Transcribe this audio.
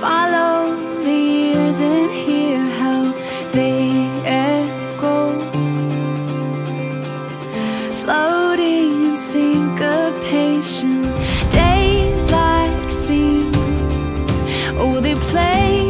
Follow the years and hear how they echo, floating in syncopation. Days like scenes, oh, they play